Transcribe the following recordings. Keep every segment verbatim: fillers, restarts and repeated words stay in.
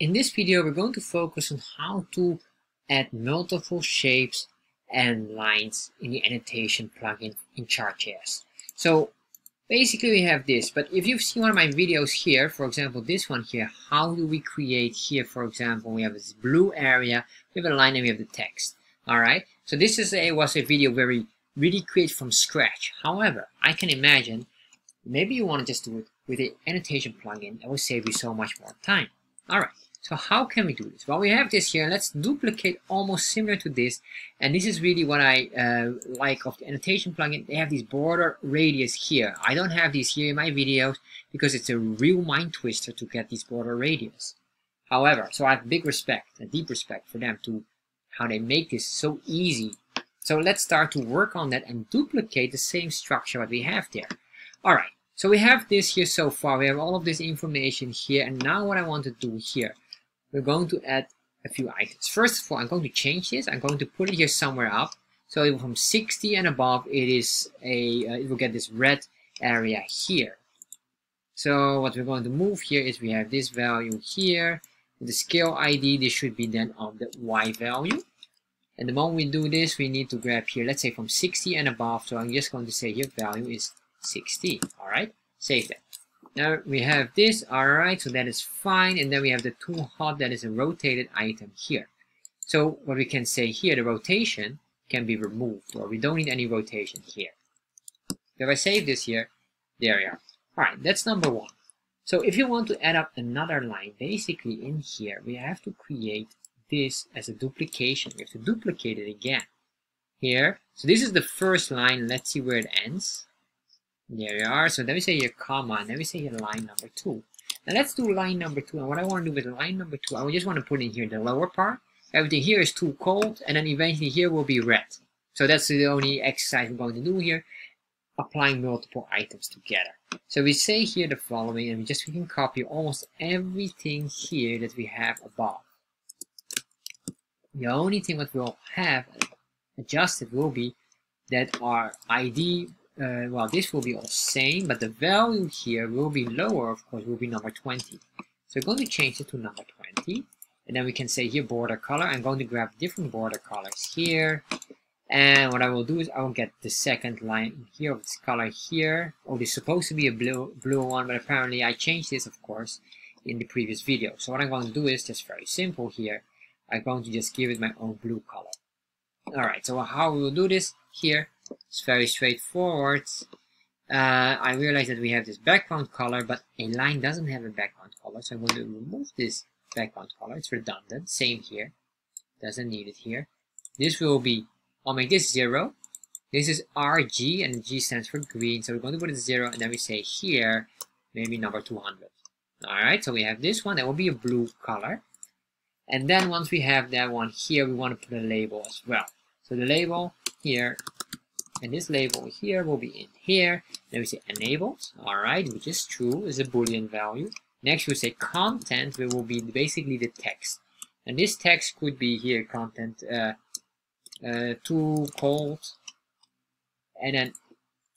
In this video, we're going to focus on how to add multiple shapes and lines in the annotation plugin in Chart.js. So basically we have this, but if you've seen one of my videos here, for example, this one here, how do we create here, for example, we have this blue area, we have a line and we have the text. All right. So this is a, was a video where we really create from scratch. However, I can imagine maybe you want to just do it with the annotation plugin. That will save you so much more time. All right. So how can we do this? Well, we have this here. Let's duplicate almost similar to this. And this is really what I uh, like of the annotation plugin. They have these border radius here. I don't have these here in my videos because it's a real mind twister to get these border radius. However, so I have big respect, a deep respect for them to how they make this so easy. So let's start to work on that and duplicate the same structure that we have there. All right. So we have this here so far. We have all of this information here. And now what I want to do here, we're going to add a few items. First of all, I'm going to change this. I'm going to put it here somewhere up. So from sixty and above, it is a uh, it will get this red area here. So what we're going to move here is we have this value here. The scale I D, this should be then of the Y value. And the moment we do this, we need to grab here, let's say from sixty and above. So I'm just going to say here value is sixty. All right, save that. Now we have this, alright, so that is fine. And then we have the tool hot, that is a rotated item here. So what we can say here, the rotation can be removed, or we don't need any rotation here. If I save this here, there we are. Alright, that's number one. So if you want to add up another line, basically in here, we have to create this as a duplication. We have to duplicate it again here. So this is the first line. Let's see where it ends. There we are. So let me say here comma, and let me say here line number two. Now let's do line number two. And what I want to do with line number two, I just want to put in here the lower part. Everything here is too cold, and then eventually here will be red. So that's the only exercise we're going to do here, applying multiple items together. So we say here the following, and we just we can copy almost everything here that we have above. The only thing that we'll have adjusted will be that our I D. Uh, well, this will be all same, but the value here will be lower, of course, will be number twenty. So we're going to change it to number twenty. And then we can say here border color. I'm going to grab different border colors here. And what I will do is I will get the second line here of this color here. Oh, this is supposed to be a blue, blue one, but apparently I changed this, of course, in the previous video. So what I'm going to do is just very simple here. I'm going to just give it my own blue color. All right, so how we will do this here? It's very straightforward. Uh, I realize that we have this background color, but a line doesn't have a background color. So I'm going to remove this background color. It's redundant. Same here. Doesn't need it here. This will be, I'll make this zero. This is R G, and G stands for green. So we're going to put it zero, and then we say here, maybe number two hundred. All right, so we have this one. That will be a blue color. And then once we have that one here, we want to put a label as well. So the label here, and this label here will be in here. Then we say enabled, all right, which is true, is a Boolean value. Next we say content, which will be basically the text. And this text could be here, content uh, uh, too cold. And then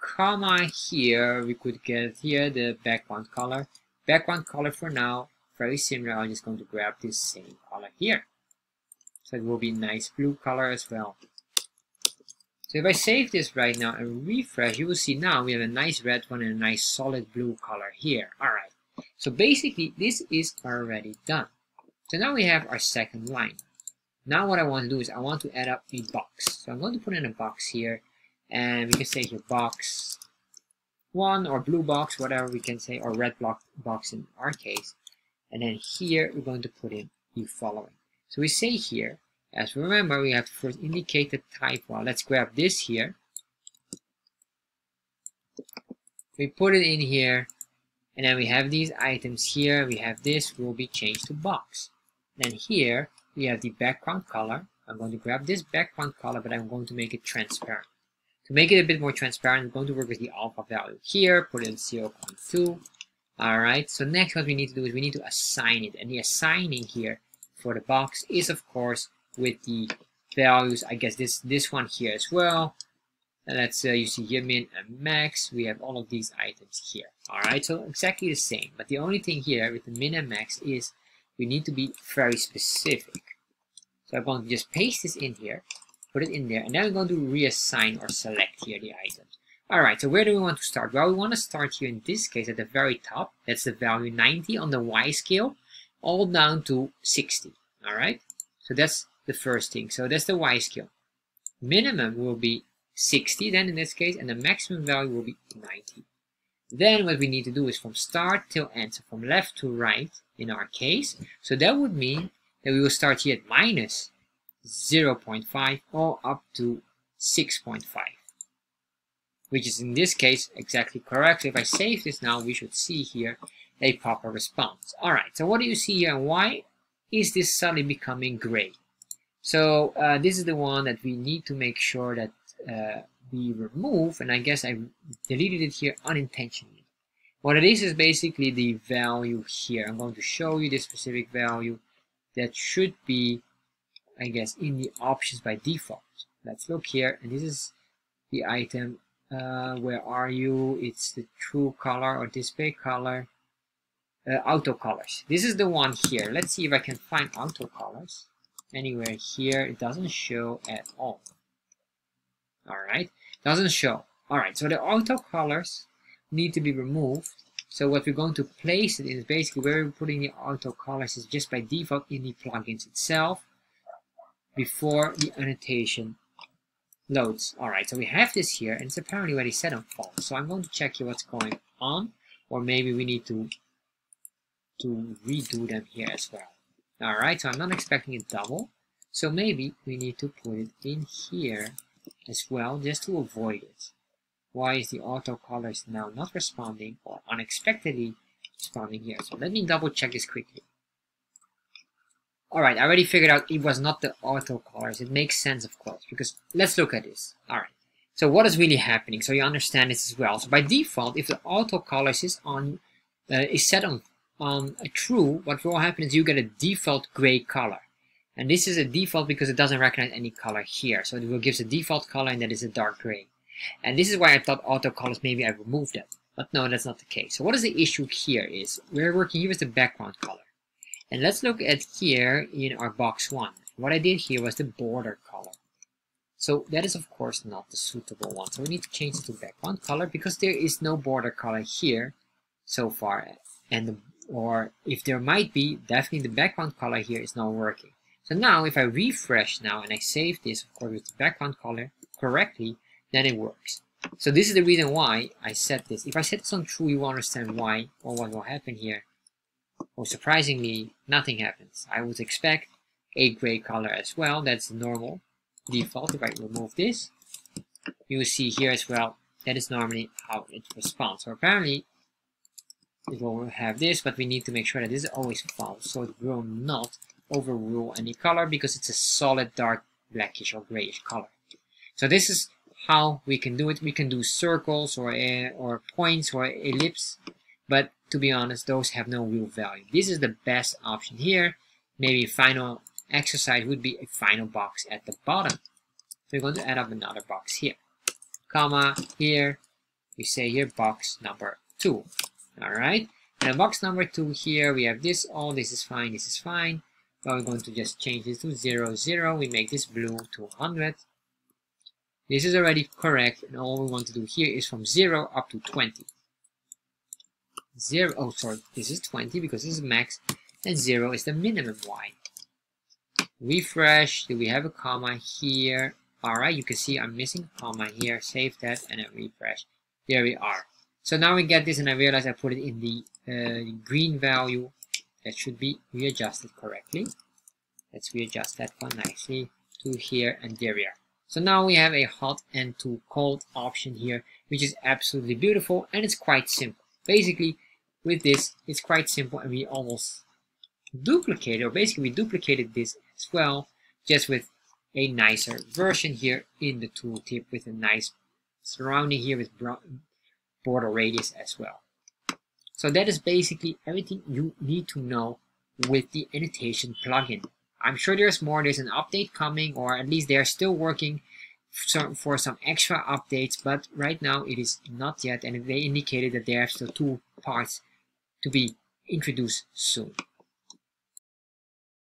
comma here, we could get here the background color. Background color for now, very similar. I'm just going to grab this same color here. So it will be nice blue color as well. So if I save this right now and refresh, you will see now we have a nice red one and a nice solid blue color here. All right. So basically, this is already done. So now we have our second line. Now what I want to do is I want to add up a box. So I'm going to put in a box here. And we can say here box one or blue box, whatever we can say, or red block box in our case. And then here we're going to put in the following. So we say here, as we remember, we have to first indicate the type. Well, let's grab this here. We put it in here, and then we have these items here. We have this will be changed to box. Then here we have the background color. I'm going to grab this background color, but I'm going to make it transparent. To make it a bit more transparent, I'm going to work with the alpha value here. Put in zero point two. All right. So next, what we need to do is we need to assign it, and the assigning here for the box is, of course, with the values. I guess this this one here as well. And let's uh, you see here min and max. We have all of these items here. All right, so exactly the same. But the only thing here with the min and max is we need to be very specific. So I'm going to just paste this in here, put it in there, and then I'm going to reassign or select here the items. Alright, so where do we want to start? Well, we want to start here in this case at the very top. That's the value ninety on the Y scale, all down to sixty. Alright, so that's the first thing. So that's the Y scale. Minimum will be sixty then in this case, and the maximum value will be ninety. Then what we need to do is from start till end, so from left to right in our case. So that would mean that we will start here at minus zero point five all up to six point five, which is in this case exactly correct. If I save this now, we should see here a proper response. Alright, so what do you see here and why is this suddenly becoming gray? So uh, this is the one that we need to make sure that uh, we remove, and I guess I deleted it here unintentionally. What it is is basically the value here. I'm going to show you this specific value that should be, I guess, in the options by default. Let's look here, and this is the item. Uh, where are you? It's the true color or display color, uh, auto colors. This is the one here. Let's see if I can find auto colors anywhere here. It doesn't show at all. Alright, doesn't show. Alright, so the auto colors need to be removed. So what we're going to place it in is basically where we're putting the auto colors is just by default in the plugins itself before the annotation loads. Alright, so we have this here, and it's apparently already set on false. So I'm going to check here what's going on, or maybe we need to to redo them here as well. Alright, so I'm not expecting it double. So maybe we need to put it in here as well, just to avoid it. Why is the auto colors now not responding or unexpectedly responding here? So let me double check this quickly. Alright, I already figured out it was not the auto colors. It makes sense, of course, because let's look at this. Alright, so what is really happening? So you understand this as well. So by default, if the auto colors is on uh, is set on on a true, what will happen is you get a default gray color. And this is a default because it doesn't recognize any color here. So it will give the default color, and that is a dark gray. And this is why I thought auto colors, maybe I removed that. But no, that's not the case. So what is the issue here is, we're working here with the background color. And let's look at here in our box one. What I did here was the border color. So that is of course not the suitable one. So we need to change it to background color because there is no border color here so far. And the, or if there might be, definitely the background color here is not working. So now if I refresh now and I save this, of course, with the background color correctly, then it works. So this is the reason why I set this. If I set this on true, you will understand why or what will happen here. Well, surprisingly, nothing happens. I would expect a gray color as well. That's the normal default. If I remove this, you will see here as well, that is normally how it responds. So apparently, it will have this, but we need to make sure that this is always false. So it will not overrule any color because it's a solid dark blackish or grayish color. So this is how we can do it. We can do circles or uh, or points or ellipse, but to be honest, those have no real value. This is the best option here. Maybe a final exercise would be a final box at the bottom. We're going to add up another box here, comma here. We say here box number two. All right, and box number two here we have this. All this is fine. This is fine. Well, we're going to just change this to zero, zero. We make this blue to one hundred. This is already correct, and all we want to do here is from zero up to twenty. zero, oh sorry, this is twenty because this is max, and zero is the minimum Y. Refresh, do we have a comma here? Alright, you can see I'm missing a comma here. Save that, and then refresh. There we are. So now we get this, and I realize I put it in the uh, green value. That should be readjusted correctly. Let's readjust that one nicely to here, and there we are. So now we have a hot and too cold option here, which is absolutely beautiful, and it's quite simple. Basically, with this, it's quite simple, and we almost duplicated, or basically we duplicated this as well, just with a nicer version here in the tooltip with a nice surrounding here with border radius as well. So that is basically everything you need to know with the annotation plugin. I'm sure there's more. There's an update coming, or at least they're still working for some extra updates, but right now it is not yet, and they indicated that there are still two parts to be introduced soon.